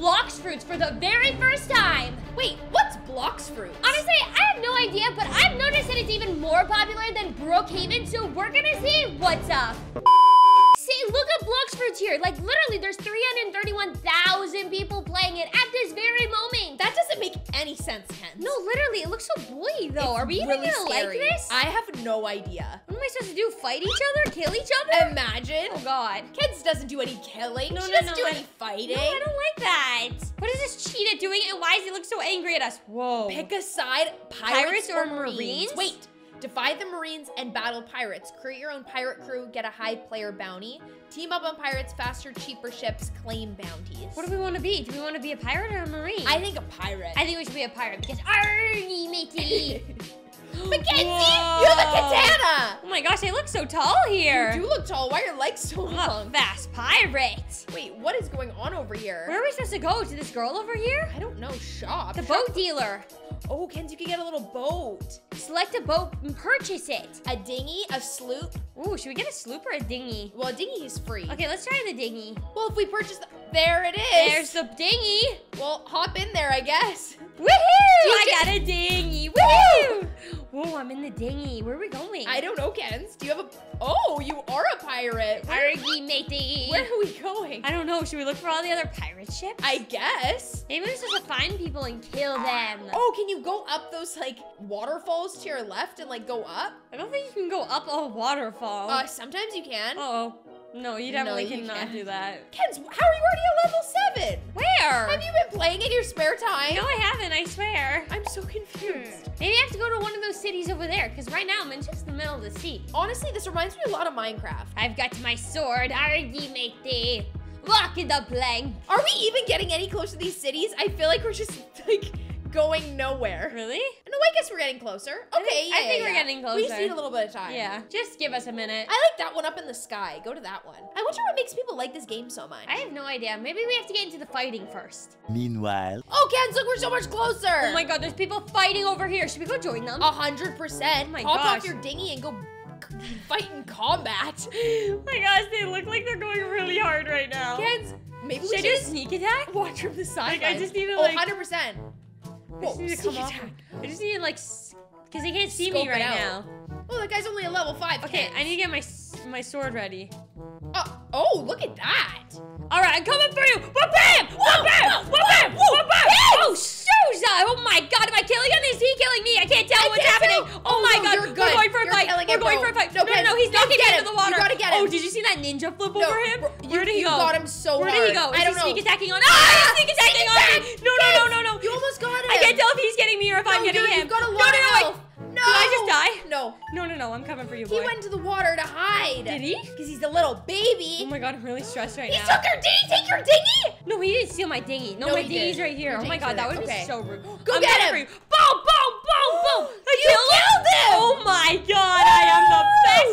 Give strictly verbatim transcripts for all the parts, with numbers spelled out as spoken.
Blox Fruits for the very first time. Wait, what's Blox Fruits? Honestly, I have no idea, but I've noticed that it's even more popular than Brookhaven, so we're gonna see what's up. See, look at Blox Fruits here. Like, literally, there's three hundred thirty-one thousand people playing it at this very moment. That doesn't make any sense, Ken. No, literally, it looks so bully, though. It's Are we even really gonna scary. like this? I have no idea. What am I supposed to do? Fight each other? Kill each other? Imagine. Oh, God. Kids doesn't do any killing. No, she no, doesn't no, do no. any fighting. No, I don't like that. What is this cheetah doing, and why does he look so angry at us? Whoa. Pick a side. Pirates, Pirates or, or Marines? Marines? Wait. Defy the Marines and battle pirates. Create your own pirate crew, get a high player bounty. Team up on pirates, faster, cheaper ships, claim bounties. What do we want to be? Do we want to be a pirate or a Marine? I think a pirate. I think we should be a pirate because Arnie Mickey. Mackenzie, Whoa. You have a katana! Oh my gosh, I look so tall here. You do look tall. Why are your legs so long? A fast pirate. Wait, what is going on over here? Where are we supposed to go? To this girl over here? I don't know. Shop. The Shop. boat dealer. Oh, Kenzie, you can get a little boat. Select a boat and purchase it. A dinghy, a sloop. Ooh, should we get a sloop or a dinghy? Well, a dinghy is free. Okay, let's try the dinghy. Well, if we purchase the... There it is. There's the dinghy. Well, hop in there, I guess. Woohoo! I got a dinghy. Woohoo! Whoa, I'm in the dinghy. Where are we going? I don't know, Kenz. Do you have a... Oh, you are a pirate. Argy matey. Where are we going? I don't know. Should we look for all the other pirate ships? I guess. Maybe we're supposed to find people and kill them. Oh, can you go up those, like, waterfalls to your left and, like, go up? I don't think you can go up a waterfall. Uh, sometimes you can. Uh-oh. No, you definitely no, you cannot can't. do that. Kenz, how are you already at level seven? Where? Have you been playing in your spare time? No, I haven't, I swear. I'm so confused. Hmm. Maybe I have to go to one of those cities over there, because right now I'm in just the middle of the sea. Honestly, this reminds me a lot of Minecraft. I've got my sword, argy matey. Walk in the plank. Are we even getting any closer to these cities? I feel like we're just, like... going nowhere. Really? No, I guess we're getting closer. Okay, I think, yeah, I think yeah, we're yeah. getting closer. We just need a little bit of time. Yeah, just give us a minute. I like that one up in the sky. Go to that one. I wonder what makes people like this game so much. I have no idea. Maybe we have to get into the fighting first. Meanwhile. Oh, Kenz, look, we're so much closer. Oh my God, there's people fighting over here. Should we go join them? A hundred percent. Oh my Hop gosh. Hop off your dinghy and go fight in combat. Oh my gosh, they look like they're going really hard right now. Kenz, maybe we should, should I do a sneak attack? Watch from the side. Like, I just need to like. Oh, one hundred percent. I just, Whoa, need to come off. I just need to like, because they can't see Scope me right now. Oh, that guy's only a level five. Okay, Kenz. I need to get my my sword ready. Uh, oh, look at that. All right, I'm coming for you. Wha-bam! Wha-bam! Wha-bam! Wha-bam! Oh, shoes! Oh my God, am I killing him? Is he killing me? I can't tell I what's can't happening. Tell. Oh, oh my no, God, you're good. We're going for a you're fight. We're it, going bro. for a fight. No, no, no, no he's not getting into the water. You gotta get him. Oh, did you see that ninja flip no, over him? Bro, Where did he go? You got him so hard. Where did he go? Is I don't he know. Sneak attacking on? Ah, sneak attacking on me! No, no, no, no, no. You almost got him. I can't tell if he's getting me or if I'm getting him. You've got a lot of health. No! Did I just die? No. No, no, no, I'm coming for you, boy. He went into the water to hide. Did he? Because he's a little baby. Oh my God, I'm really stressed right he now. He took your dinghy! Take your dinghy! No, he didn't steal my dinghy. No, no my dinghy's did. right here. Your oh my God, that would okay. be so rude. Go I'm get him! For you. Boom, boom, boom, boom! I you killed, killed him! Oh my God, Woo! I am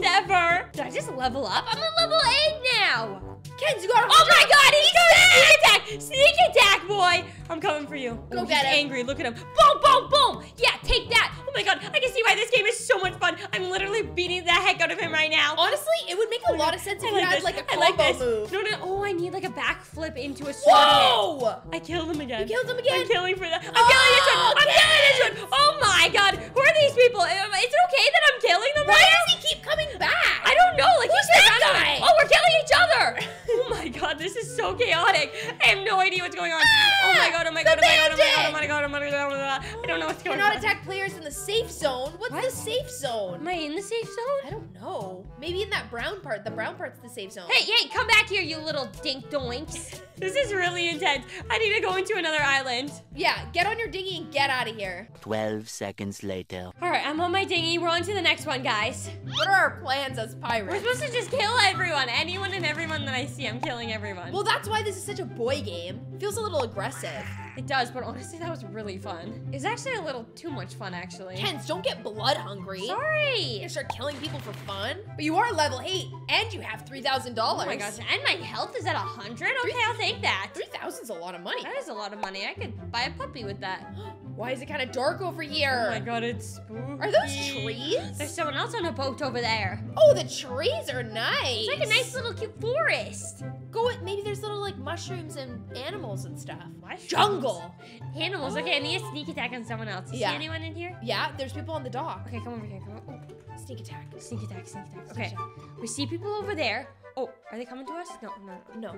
the best ever! Did I just level up? I'm at level eight now! Kenz, you got oh my God, he's going sneak attack! Sneak attack, boy! I'm coming for you. Go oh, get he's him. angry, look at him. Boom, boom, boom! Yeah, take that! Oh my God, I can see why this game is so much fun. I'm literally beating the heck out of him right now. Honestly, it would make a lot of sense if you had like a combo move. No, no, oh, I need like a backflip into a sword. Whoa! I killed him again. You killed him again? I'm killing for that. I'm killing this one! I'm killing this one! Oh my God, who are these people? It's okay that I'm killing them right now? Why does he keep coming back? I don't know, like he's that guy? Oh, we're killing each other! Oh my God, this is so chaotic. I have no idea what's going on. Ah, oh my God, oh my God, oh my God, oh my God, oh my God, oh my God, oh my God. I don't know what's going on. Cannot attack players in the safe zone. What's what? the safe zone? Am I in the safe zone? I don't know. Maybe in that brown part. The brown part's the safe zone. Hey, hey, come back here, you little dink doinks. This is really intense. I need to go into another island. Yeah, get on your dinghy and get out of here. twelve seconds later. All right, I'm on my dinghy. We're on to the next one, guys. What are our plans as pirates? We're supposed to just kill everyone. Anyone and everyone that I see, I'm killing everyone. Well, that's why this is such a boy game. It feels a little aggressive. It does, but honestly, that was really fun. It's actually a little too much fun, actually. Kenz, don't get blood hungry. Sorry. You're gonna start killing people for fun. But you are level eight, and you have three thousand dollars. Oh my gosh, and my health is at one hundred? Okay, I'll take that. three thousand is a lot of money. That is a lot of money. I could buy a puppy with that. Why is it kind of dark over here? Oh my God, it's spooky. Are those trees? There's someone else on a boat over there. Oh, the trees are nice. It's like a nice little cute forest. Go with, maybe there's little like mushrooms and animals and stuff. Mushrooms? Jungle! Animals, okay, I need a sneak attack on someone else. Yeah. See anyone in here? Yeah, there's people on the dock. Okay, come over here, come over. Oh. Sneak attack. Sneak attack, sneak attack. Sneak okay, attack. We see people over there. Oh, are they coming to us? No, no, no.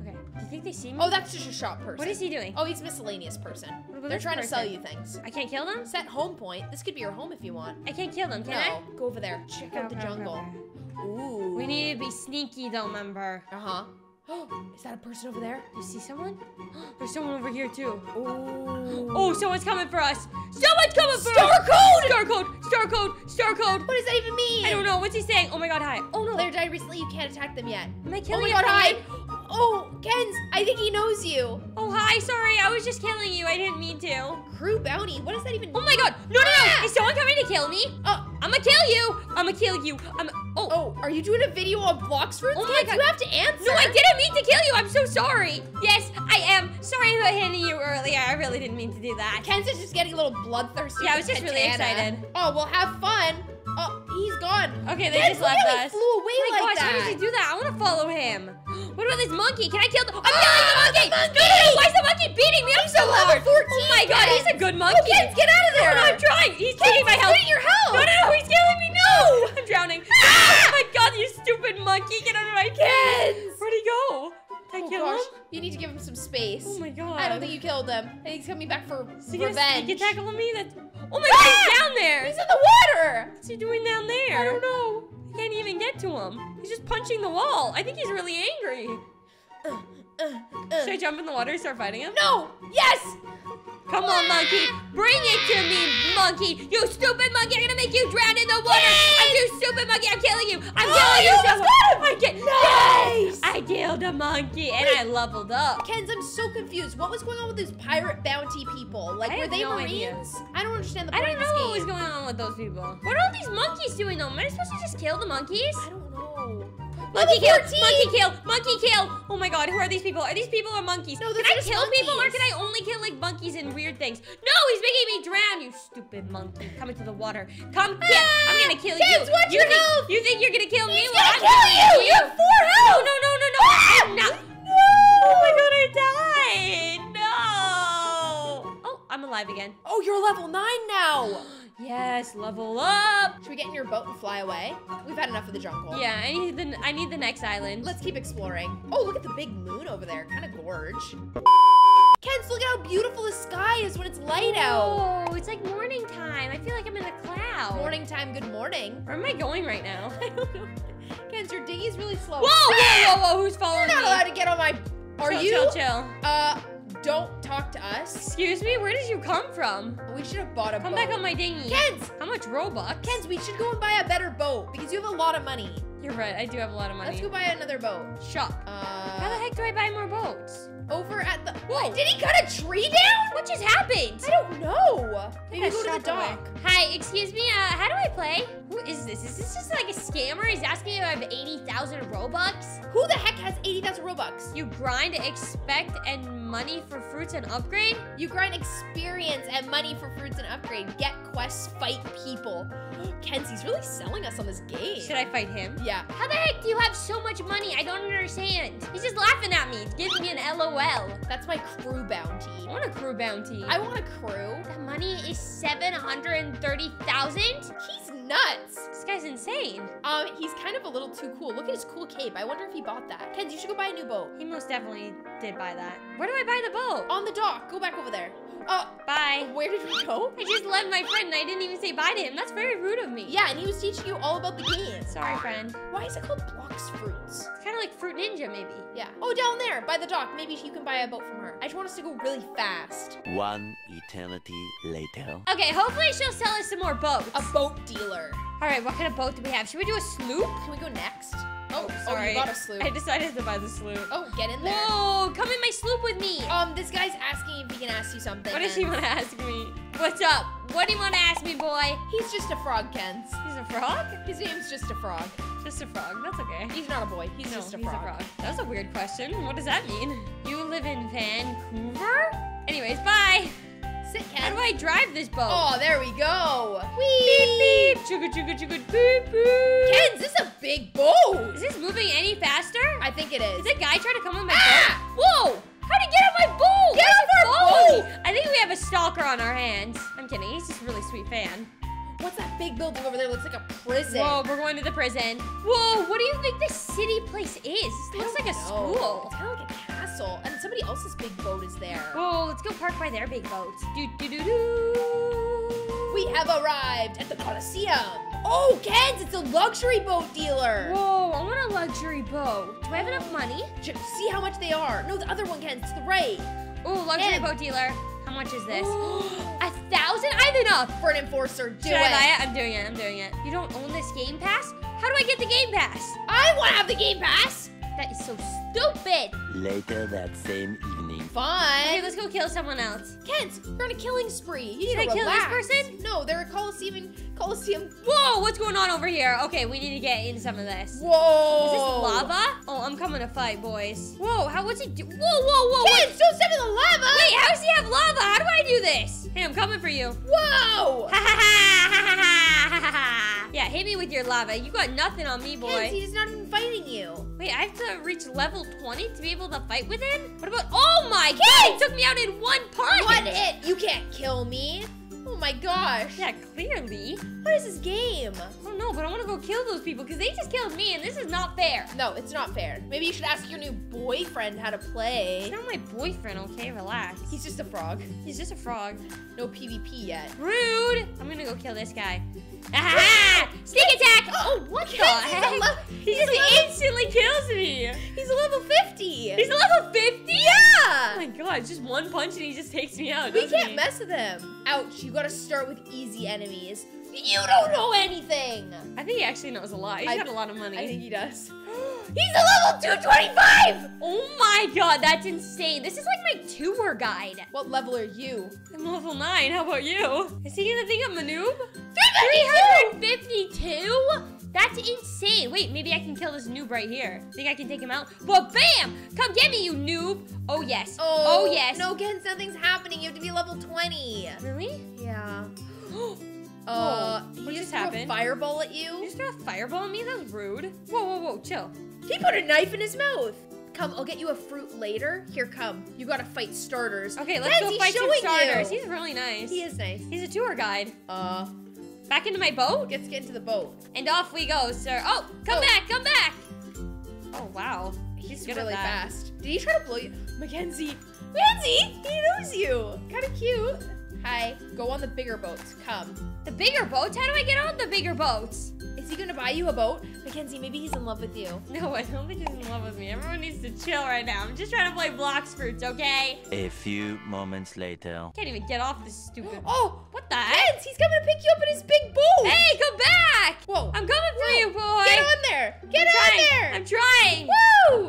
Okay, do you think they see me? Oh, that's just a shop person. What is he doing? Oh, he's a miscellaneous person. They're trying person? to sell you things. I can't kill them? Set home point. This could be your home if you want. I can't kill them, can no. I? Go over there. Check out the go, jungle. Go, go, go. Ooh. We need to be sneaky though, member. Uh-huh. Is that a person over there? You see someone? There's someone over here too. Oh, oh, someone's coming for us. Someone's coming for Star us. Star code! Star code! Star code! Star code! What does that even mean? I don't know. What's he saying? Oh my god, hi. Oh no. Claire died recently. You can't attack them yet. Am I killing you? Oh my god, hi. Oh, Kenz, I think he knows you. Oh, hi. Sorry. I was just killing you. I didn't mean to. Crew bounty? What does that even mean? Oh my god. No, no, no. Is someone coming to kill me? Oh. I'm gonna kill you! I'm gonna kill you! I'm- Oh! Oh, are you doing a video on Blox Fruits? Oh my god! You have to answer! No, I didn't mean to kill you! I'm so sorry! Yes, I am! Sorry about hitting you earlier. I really didn't mean to do that. Ken's is just getting a little bloodthirsty. Yeah, I was just really excited. Oh, well, have fun! Oh, he's gone. Okay, they Ken's just left us. flew away oh my like gosh, that. How did he do that? I want to follow him. What about this monkey? Can I kill the- I'm ah, killing the monkey! the monkey! No, no, no! Why is the monkey beating me? I'm so hard! fourteen, oh my god, Ken. He's a good monkey! Oh, Ken's, get out of there! No, no, I'm trying! He's Ken's taking my health! your health! No, no, no, he's killing me! No! I'm drowning. Ah! Oh my god, you stupid monkey! Get out of my Ken's! Where'd he go? Did I oh kill gosh. him? You need to give him some space. Oh my god. I don't think you killed him. I think he's coming back for so revenge. You can tackle me? That's... Oh my god, he's down there! He's in the water! What's he doing down there? I don't know. I can't even get to him. He's just punching the wall. I think he's really angry. Uh, uh, uh. Should I jump in the water and start fighting him? No! Yes! Come on, monkey. Bring it to me, monkey. You stupid monkey. I'm gonna make you drown in the water. Yes! I'm you stupid monkey. I'm killing you. I'm oh, killing you. you I get nice. I killed a monkey and Wait. I leveled up. Kenz, I'm so confused. What was going on with those pirate bounty people? Like, were they no Marines? Idea. I don't understand the point of this game. I don't know what was going on with those people. What are all these monkeys doing though? Am I supposed to just kill the monkeys? I don't know. Monkey kill, monkey kill, monkey kill. Oh my god, who are these people? Are these people or monkeys? No, can I kill monkeys. people or can I only kill like monkeys and weird things? No, he's making me drown, you stupid monkey. Come into the water. Come ah, kill. I'm gonna kill kids, you. Watch you, your think, health. you think you're gonna kill he's me? He's gonna well, kill I'm you. You have four health. No, no, no, no, no. Ah, I'm not. No. Oh my god, I died. No. Oh, I'm alive again. Oh, you're level nine now. Yes, level up. Should we get in your boat and fly away? We've had enough of the jungle. Yeah, I need the I need the next island. Let's keep exploring. Oh, look at the big moon over there. Kind of gorge. Kenz, look at how beautiful the sky is when it's light out. Oh, it's like morning time. I feel like I'm in a cloud. Morning time, good morning. Where am I going right now? I don't know. Kenz, your dinghy's really slow. Whoa, whoa, whoa, whoa, who's following me? You're not allowed to get on my... Are you? Chill, chill, chill. Uh... Don't talk to us. Excuse me? Where did you come from? We should have bought a come boat. Come back on my dinghy. Kenz! How much Robux? Kenz, we should go and buy a better boat because you have a lot of money. You're right. I do have a lot of money. Let's go buy another boat. Shop. Uh, How the heck do I buy more boats? Over at the... Whoa. What? Did he cut a tree down? What just happened? I don't know. Maybe go to the dock. Away. Hi, excuse me. Uh, how do I play? Who is this? Is this just like a scammer? He's asking if I have eighty thousand Robux? Who the heck has eighty thousand Robux? You grind, expect, and... money for fruits and upgrade? You grind experience and money for fruits and upgrade. Get quests, fight people. Kenzie's really selling us on this game. Should I fight him? Yeah. How the heck do you have so much money? I don't understand. He's just laughing at me. He's giving me an L O L. That's my crew bounty. I want a crew bounty. I want a crew. That money is seven hundred thirty thousand? He's nuts. This guy's insane. Um, he's kind of a little too cool. Look at his cool cape. I wonder if he bought that. Kenz, you should go buy a new boat. He most definitely did buy that. Where do I buy the boat? On the dock. Go back over there. Oh, bye. Where did we go? I just left my friend and I didn't even say bye to him. That's very rude of me. Yeah, and he was teaching you all about the game. Sorry, friend. Why is it called Blox Fruits? It's kind of like Fruit Ninja, maybe. Yeah. Oh, down there by the dock. Maybe you can buy a boat from her. I just want us to go really fast. One eternity later. Okay, hopefully she'll sell us some more boats. A boat dealer. All right, what kind of boat do we have? Should we do a sloop? Can we go next? Oh, sorry. Oh, you bought a sloop. I decided to buy the sloop. Oh, get in there. Whoa, come in my sloop with me. Um, this guy's asking if he can ask you something. What does he want to ask me? What's up? What do you want to ask me, boy? He's just a frog, Kenz. He's a frog? His name's just a frog. Just a frog. That's okay. He's not a boy. He's no, just a, he's frog. a frog. That was a weird question. What does that mean? You live in Vancouver? Anyways, bye. Sit, Kenz. How do I drive this boat? Oh, there we go. Whee! Beep, beep. Chugga, chugga, chugga, boop, boop. Kenz, this is a big boat. Is this moving any faster? I think it is. Did the guy try to come on my ah! boat? Whoa! How'd he get on my boat? Get on our boat! I think we have a stalker on our hands. I'm kidding. He's just a really sweet fan. What's that big building over there? Looks like a prison. Whoa, we're going to the prison. Whoa, what do you think this city place is? This looks like a school. It's kind of like a castle. And somebody else's big boat is there. Whoa, let's go park by their big boat. Do, do, do, do. We have arrived at the Colosseum. Oh, Kenz, it's a luxury boat dealer. Whoa, I want a luxury boat. Do I have enough money? See how much they are. No, the other one, Kenz, it's the right. Oh, luxury and boat dealer. How much is this? A thousand? I have enough. For an enforcer, do Should it. I buy it? I'm doing it, I'm doing it. You don't own this game pass? How do I get the game pass? I want to have the game pass. That is so stupid. Later that same evening. Fine. Okay, let's go kill someone else. Kent, we're on a killing spree. You Should need to I kill relax. this person? No, they're a Colosseum, Colosseum. Whoa, what's going on over here? Okay, we need to get in some of this. Whoa. Is this lava? Oh, I'm coming to fight, boys. Whoa, how, what's he do? Whoa, whoa, whoa. Kent, don't step in the lava. Wait, how does he have lava? How do I do this? Hey, I'm coming for you. Whoa. Ha, ha, ha, ha, ha, ha, ha. Yeah, hit me with your lava. You got nothing on me, boy. Kent, he's not even fighting you. Wait, I have to reach level twenty to be able to fight with him? What about, oh my god, he took me out in one punch! One hit, you can't kill me. Oh my gosh. Yeah, clearly. What is this game? I don't know, but I want to go kill those people because they just killed me and this is not fair. No, it's not fair. Maybe you should ask your new boyfriend how to play. He's not my boyfriend, okay? Relax. He's just a frog. He's just a frog. No P v P yet. Rude! I'm gonna go kill this guy. Aha! Sneak attack! Oh, what the heck? He just instantly kills me. He's a level fifty. He's a level fifty? Yeah! Oh my god, just one punch and he just takes me out. We can't mess with him. Ouch, you gotta start with easy enemies. You don't know anything. I think he actually knows a lot. He's got a lot of money. I think he does. He's a level two twenty-five! Oh my god, that's insane. This is like my tour guide. What level are you? I'm level nine, how about you? Is he gonna think I'm a noob? three fifty-two? That's insane. Wait, maybe I can kill this noob right here. Think I can take him out? Well, bam! Come get me, you noob! Oh, yes. Oh, oh yes. No, Ken, nothing's happening. You have to be level twenty. Really? Yeah. Uh, whoa, he just happened? threw a fireball at you? You just threw a fireball at me? That was rude. Whoa, whoa, whoa, chill. He put a knife in his mouth. Come, I'll get you a fruit later. Here, come. You gotta fight starters. Okay, let's Ken's, go fight some starters. You. He's really nice. He is nice. He's a tour guide. Uh, back into my boat? Let's get into the boat. And off we go, sir. Oh, come oh. back, come back. Oh, wow. He's, He's good really fast. Did he try to blow you? Mackenzie. Mackenzie, he knows you. Kind of cute. Hi. Go on the bigger boats. Come. The bigger boats? How do I get on the bigger boats? Is he gonna buy you a boat? Mackenzie, maybe he's in love with you. No, I don't think he's in love with me. Everyone needs to chill right now. I'm just trying to play Blox Fruits, okay? A few moments later. Can't even get off this stupid. Oh! What the heck? Kenz, he's coming to pick you up in his big boat! Hey, come back! Whoa. I'm coming for Whoa. you, boy! Get on there! Get I'm on trying. there! I'm trying!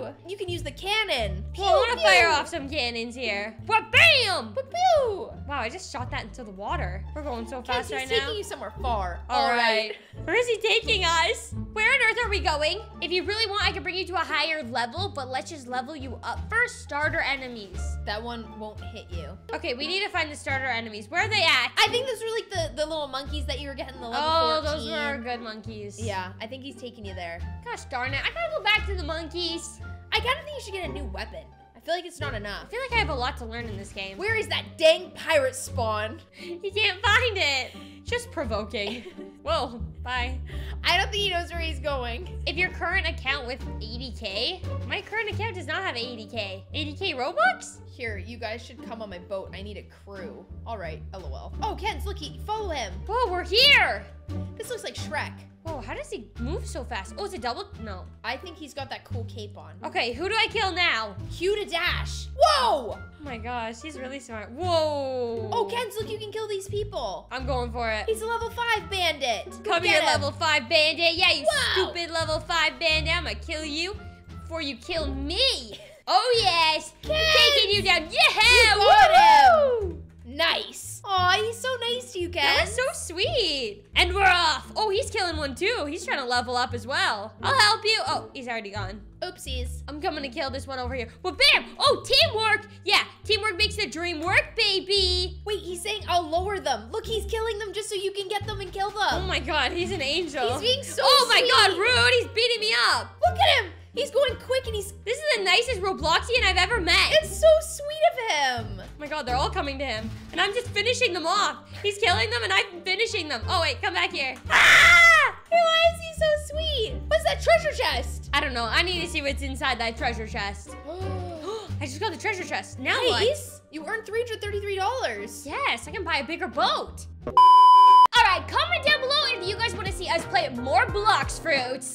Woo! You can use the cannon. Pew, well, I wanna pew. fire off some cannons here. But bam! Pew, pew. Wow, I just shot that into the water. We're going so fast Kenz, right now. He's taking you somewhere far. All, All right. right. Where is he taking us? Where on earth are we going? If you really want, I can bring you to a higher level, but let's just level you up first. Starter enemies. That one won't hit you. Okay, we need to find the starter enemies. Where are they at? I think those were like the, the little monkeys that you were getting the level oh, fourteen. Oh, those were our good monkeys. Yeah, I think he's taking you there. Gosh darn it. I gotta go back to the monkeys. I kind of think you should get a new weapon. I feel like it's not enough. I feel like I have a lot to learn in this game. Where is that dang pirate spawn? You can't find it. Just provoking. Whoa, bye. I don't think he knows where he's going. If your current account with eighty K, my current account does not have eighty K. eighty K Robux? Here, you guys should come on my boat. I need a crew. All right, lol. Oh, Kenz, look, he, follow him. Whoa, we're here. This looks like Shrek. Whoa, how does he move so fast? Oh, it's a double? No. I think he's got that cool cape on. Okay, who do I kill now? Q to dash. Whoa! Oh my gosh, he's really smart. Whoa! Oh, Kenz, look, you can kill these people. I'm going for it. He's a level five bandit. Go Come here, him. level five bandit. Yeah, you Whoa. stupid level five bandit. I'm gonna kill you before you kill me. Oh, yes. Kenz. Taking you down. Yeah! You got him. Nice. Aw, he's so nice to you, Ken. That was so sweet. And we're off. Oh, he's killing one too. He's trying to level up as well. I'll help you. Oh, he's already gone. Oopsies. I'm coming to kill this one over here. Well, bam. Oh, teamwork. Yeah, teamwork makes the the dream work, baby. Wait, he's saying I'll lower them. Look, he's killing them just so you can get them and kill them. Oh my god, he's an angel. He's being so Oh my sweet. god, Rude, he's beating me up. Look at him. He's going quick and he's... This is the nicest Robloxian I've ever met. It's so sweet of him. Oh my god, they're all coming to him. And I'm just finishing them off. He's killing them and I'm finishing them. Oh wait, come back here. Ah! Why is he so sweet? What's that treasure chest? I don't know. I need to see what's inside that treasure chest. I just got the treasure chest. Now nice. What? You earned three hundred thirty-three dollars. Yes, I can buy a bigger boat. All right, comment down below if you guys want to see us play more Blox Fruits.